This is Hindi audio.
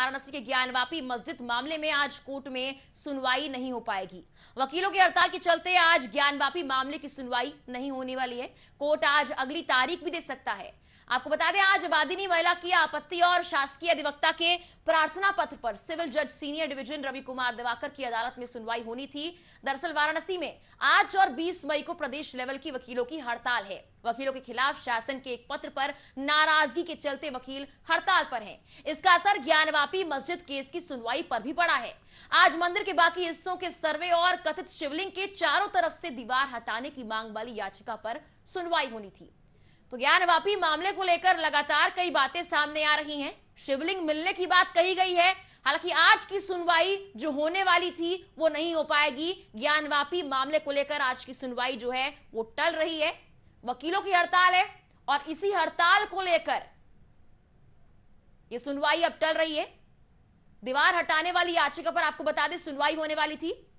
वाराणसी के ज्ञानवापी मस्जिद मामले में आज कोर्ट में सुनवाई नहीं हो पाएगी। वकीलों की हड़ताल के चलते आज ज्ञानवापी मामले की सुनवाई नहीं होने वाली है। कोर्ट आज अगली तारीख भी दे सकता है। आपको बता दें, आज वादिनी महिला की आपत्ति और शासकीय अधिवक्ता के प्रार्थना पत्र पर सिविल जज सीनियर डिवीजन रवि कुमार दिवाकर की अदालत में सुनवाई होनी थी। दरअसल वाराणसी में आज और 20 मई को प्रदेश लेवल की वकीलों की हड़ताल है। वकीलों के खिलाफ शासन के एक पत्र पर नाराजगी के चलते वकील हड़ताल पर हैं। इसका असर ज्ञानवापी मस्जिद केस की सुनवाई पर भी पड़ा है। आज मंदिर के बाकी हिस्सों के सर्वे और कथित शिवलिंग के चारों तरफ से दीवार हटाने की मांग वाली याचिका पर सुनवाई होनी थी। तो ज्ञानवापी मामले को लेकर लगातार कई बातें सामने आ रही हैं। शिवलिंग मिलने की बात कही गई है, हालांकि आज की सुनवाई जो होने वाली थी वो नहीं हो पाएगी। ज्ञानवापी मामले को लेकर आज की सुनवाई जो है वो टल रही है। वकीलों की हड़ताल है और इसी हड़ताल को लेकर ये सुनवाई अब टल रही है। दीवार हटाने वाली याचिका पर आपको बता दें सुनवाई होने वाली थी।